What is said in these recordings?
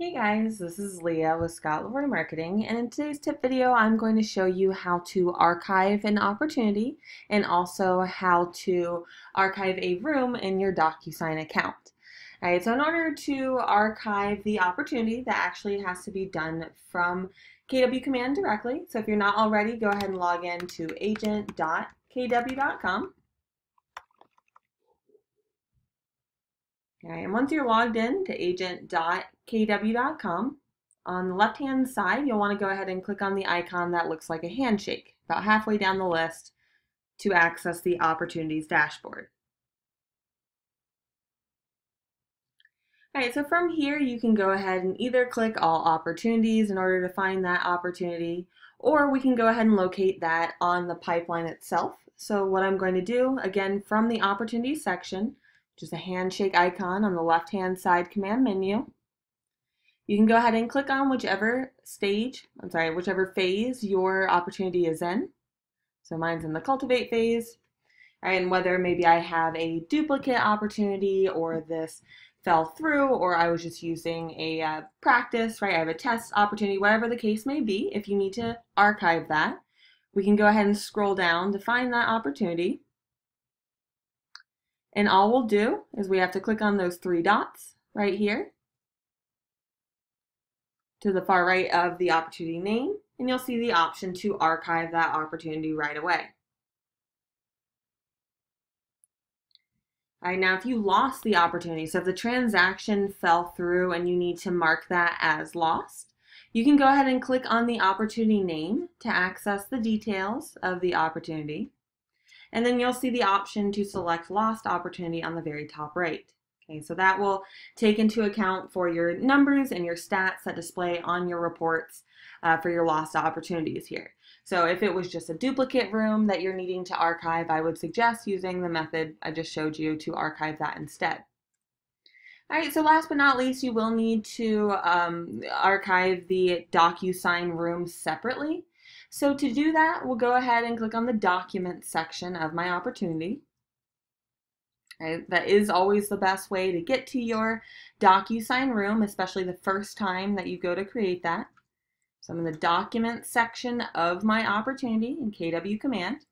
Hey guys, this is Leah with Scott Le Roy Marketing, and in today's tip video I'm going to show you how to archive an opportunity and also how to archive a room in your DocuSign account. All right, so in order to archive the opportunity, that actually has to be done from KW Command directly. So if you're not already, go ahead and log in to agent.kw.com. All right, and once you're logged in to agent.kw.com, on the left-hand side, you'll want to go ahead and click on the icon that looks like a handshake, about halfway down the list, to access the Opportunities dashboard. All right, so from here, you can go ahead and either click All Opportunities in order to find that opportunity, or we can go ahead and locate that on the pipeline itself. So what I'm going to do, again, from the Opportunities section, just a handshake icon on the left-hand side command menu. You can go ahead and click on whichever phase your opportunity is in. So mine's in the cultivate phase. And whether maybe I have a duplicate opportunity or this fell through or I was just using a practice, right? I have a test opportunity, whatever the case may be. If you need to archive that, we can go ahead and scroll down to find that opportunity. And all we'll do is we have to click on those three dots right here to the far right of the opportunity name, and you'll see the option to archive that opportunity right away. All right, now if you lost the opportunity, so if the transaction fell through and you need to mark that as lost, you can go ahead and click on the opportunity name to access the details of the opportunity. And then you'll see the option to select lost opportunity on the very top right. Okay, so that will take into account for your numbers and your stats that display on your reports for your lost opportunities here. So if it was just a duplicate room that you're needing to archive, I would suggest using the method I just showed you to archive that instead. All right, so last but not least, you will need to archive the DocuSign room separately. So to do that, we'll go ahead and click on the Documents section of my opportunity. Right, that is always the best way to get to your DocuSign room, especially the first time that you go to create that. So I'm in the Documents section of my opportunity in KW Command.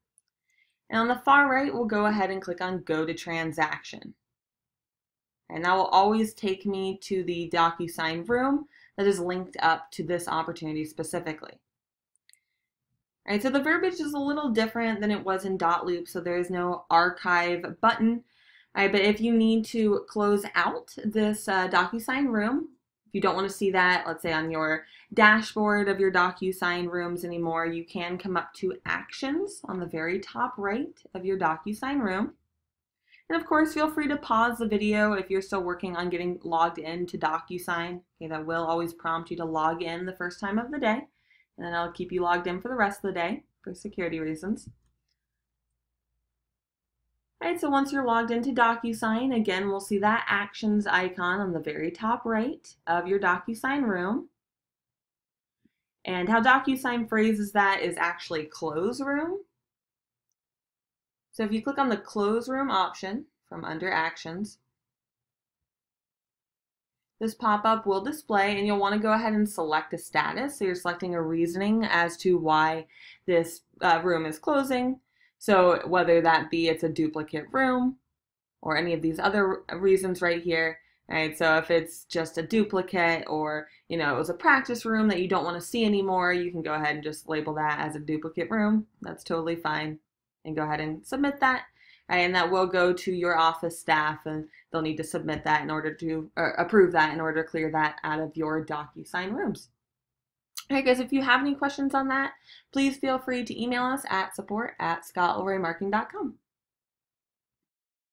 And on the far right, we'll go ahead and click on Go to Transaction. And that will always take me to the DocuSign room that is linked up to this opportunity specifically. All right, so the verbiage is a little different than it was in Dotloop, so there is no archive button. All right, but if you need to close out this DocuSign room, if you don't want to see that, let's say on your dashboard of your DocuSign rooms anymore, you can come up to Actions on the very top right of your DocuSign room. And of course, feel free to pause the video if you're still working on getting logged in to DocuSign. Okay, that will always prompt you to log in the first time of the day. And then I'll keep you logged in for the rest of the day for security reasons. All right, so once you're logged into DocuSign, again, we'll see that Actions icon on the very top right of your DocuSign room. And how DocuSign phrases that is actually Close Room. So if you click on the Close Room option from under Actions, this pop-up will display, and you'll want to go ahead and select a status. So you're selecting a reasoning as to why this room is closing. So whether that be it's a duplicate room or any of these other reasons right here. Right? So if it's just a duplicate or, you know, it was a practice room that you don't want to see anymore, you can go ahead and just label that as a duplicate room. That's totally fine. And go ahead and submit that. And that will go to your office staff, and they'll need to submit that in order to approve that in order to clear that out of your DocuSign rooms. All right, guys, if you have any questions on that, please feel free to email us at support@scottleroymarketing.com.